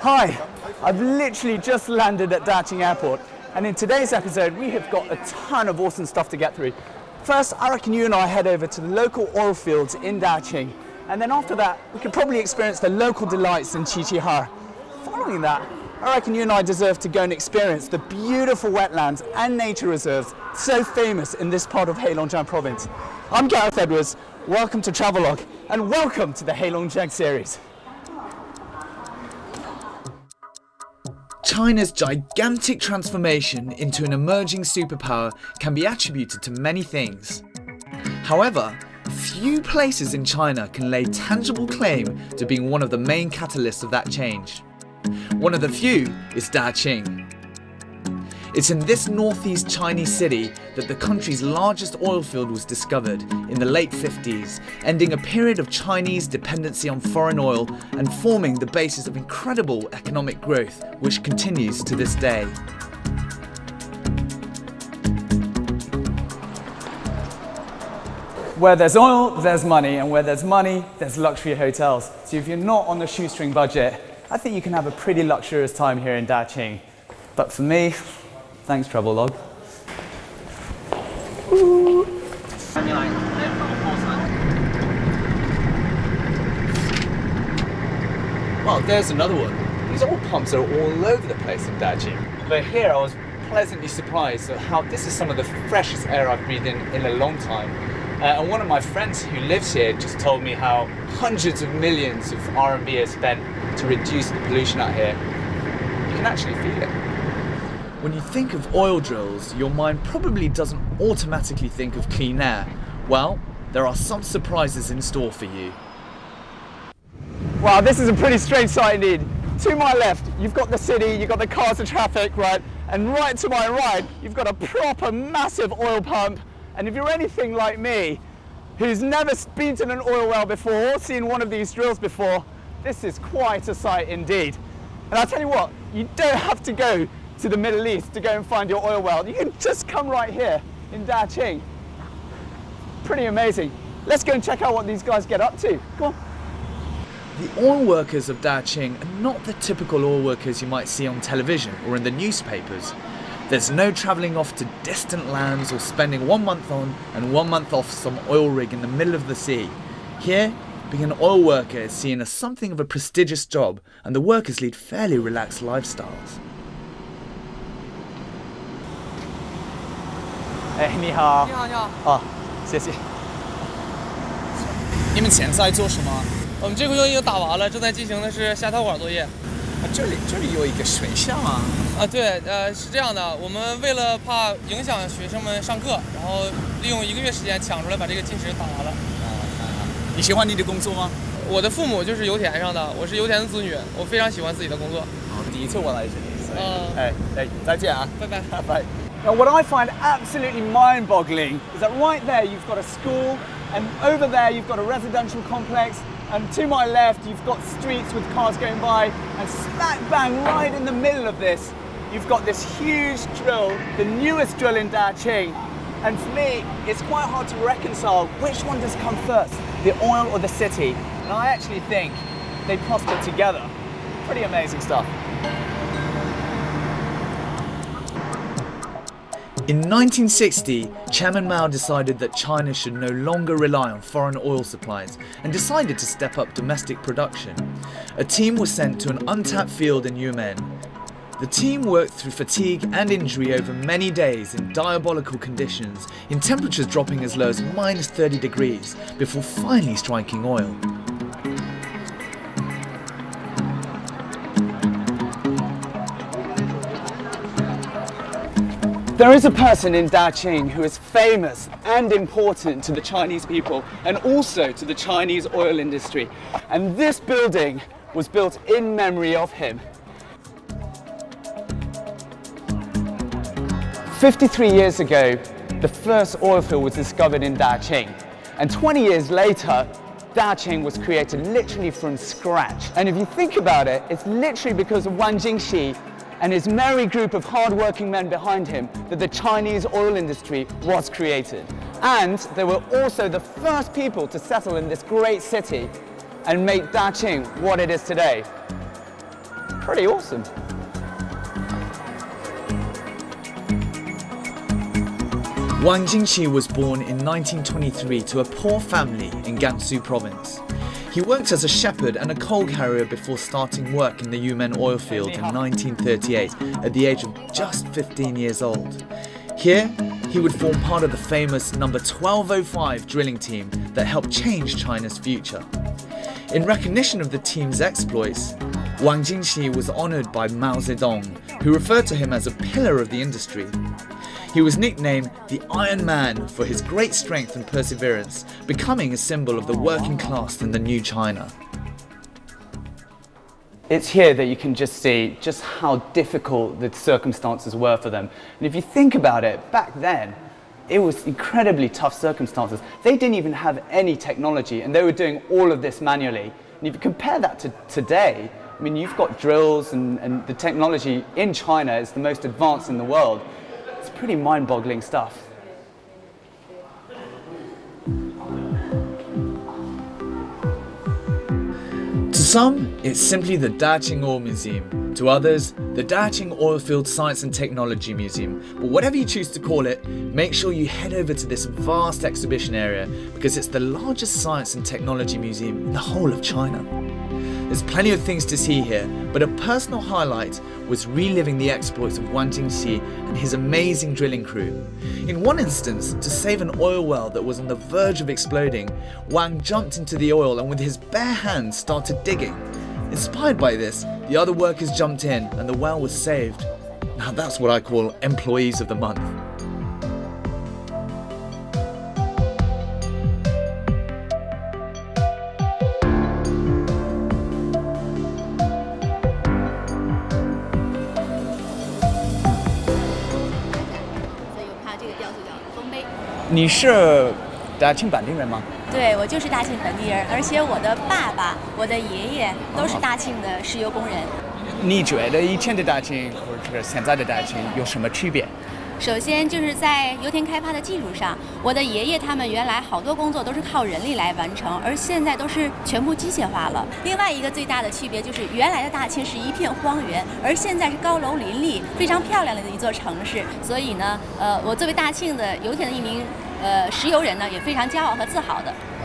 Hi, I've literally just landed at Daqing Airport, and in today's episode we have got a ton of awesome stuff to get through. First, I reckon you and I head over to the local oil fields in Daqing, and then after that we could probably experience the local delights in Qiqihar. Following that, I reckon you and I deserve to go and experience the beautiful wetlands and nature reserves so famous in this part of Heilongjiang province. I'm Gareth Edwards, welcome to Travelogue, and welcome to the Heilongjiang series. China's gigantic transformation into an emerging superpower can be attributed to many things. However, few places in China can lay tangible claim to being one of the main catalysts of that change. One of the few is Daqing. It's in this northeast Chinese city that the country's largest oil field was discovered in the late 50s, ending a period of Chinese dependency on foreign oil and forming the basis of incredible economic growth, which continues to this day. Where there's oil, there's money, and where there's money, there's luxury hotels. So if you're not on the shoestring budget, I think you can have a pretty luxurious time here in Daqing. But for me, thanks, Travelogue. Well, there's another one. These oil pumps are all over the place in Daqing. But here I was pleasantly surprised at how this is some of the freshest air I've breathed in a long time. And one of my friends who lives here just told me how hundreds of millions of RMB are spent to reduce the pollution out here. You can actually feel it. When you think of oil drills, your mind probably doesn't automatically think of clean air. Well, there are some surprises in store for you. Wow, this is a pretty strange sight indeed. To my left, you've got the city, you've got the cars and traffic, right? And right to my right, you've got a proper massive oil pump. And if you're anything like me, who's never been to an oil well before, or seen one of these drills before, this is quite a sight indeed. And I'll tell you what, you don't have to go to the Middle East to go and find your oil well. You can just come right here in Daqing. Pretty amazing. Let's go and check out what these guys get up to. Come on. The oil workers of Daqing are not the typical oil workers you might see on television or in the newspapers. There's no travelling off to distant lands or spending 1 month on and 1 month off some oil rig in the middle of the sea. Here, being an oil worker is seen as something of a prestigious job, and the workers lead fairly relaxed lifestyles. Hey, 你好. 你好,你好. Oh, 谢谢. 你们现在做什么? 我们这个作业已经打完了, 正在进行的是下套管作业. 这里有一个水箱啊? 对, 是这样的, 我们为了怕影响学生们上课, 然后利用1个月时间抢出来把这个金石打完了. 你喜欢你的工作吗? 我的父母就是油田上的, 我是油田的子女, 我非常喜欢自己的工作. 第一次我来这里, 再见啊. 拜拜. 拜拜. Now, what I find absolutely mind-boggling is that right there you've got a school, and over there you've got a residential complex, and to my left you've got streets with cars going by, and smack bang right in the middle of this you've got this huge drill, the newest drill in Daqing. And for me, it's quite hard to reconcile which one does come first, the oil or the city. And I actually think they prosper together. Pretty amazing stuff. In 1960, Chairman Mao decided that China should no longer rely on foreign oil supplies and decided to step up domestic production. A team was sent to an untapped field in Yumen. The team worked through fatigue and injury over many days in diabolical conditions, in temperatures dropping as low as -30°, before finally striking oil. There is a person in Daqing who is famous and important to the Chinese people and also to the Chinese oil industry. And this building was built in memory of him. 53 years ago, the first oil field was discovered in Daqing. And 20 years later, Daqing was created literally from scratch. And if you think about it, it's literally because of Wang Jinxi and his merry group of hard-working men behind him that the Chinese oil industry was created. And they were also the first people to settle in this great city and make Daqing what it is today. pretty awesome. Wang Jinxi was born in 1923 to a poor family in Gansu province. He worked as a shepherd and a coal carrier before starting work in the Yumen oil field in 1938 at the age of just 15 years old. Here, he would form part of the famous number 1205 drilling team that helped change China's future. In recognition of the team's exploits, Wang Jinxi was honoured by Mao Zedong, who referred to him as a pillar of the industry. He was nicknamed the Iron Man for his great strength and perseverance, becoming a symbol of the working class in the new China. It's here that you can just see just how difficult the circumstances were for them. And if you think about it, back then, it was incredibly tough circumstances. They didn't even have any technology, and they were doing all of this manually. And if you compare that to today, I mean, you've got drills and the technology in China is the most advanced in the world. It's pretty mind-boggling stuff. To some, it's simply the Daqing Oil Museum. To others, the Daqing Oilfield Science and Technology Museum. But whatever you choose to call it, make sure you head over to this vast exhibition area because it's the largest science and technology museum in the whole of China. There's plenty of things to see here, but a personal highlight was reliving the exploits of Wang Jingxi and his amazing drilling crew. In one instance, to save an oil well that was on the verge of exploding, Wang jumped into the oil and with his bare hands started digging. Inspired by this, the other workers jumped in and the well was saved. Now that's what I call employees of the month. You are Daqing people? Yes, I am Daqing people, and my father, my grandfather, are Daqing oil workers. Do you think that Daqing or Daqing today First of all, on the development of oil fields, my grandparents used to do many jobs by human beings, and now they are all mechanized. Another big difference is that the Daqing was a big farmland, and now it is a high-rise, very beautiful city. So, as a Daqing oil field worker, I am very proud and proud.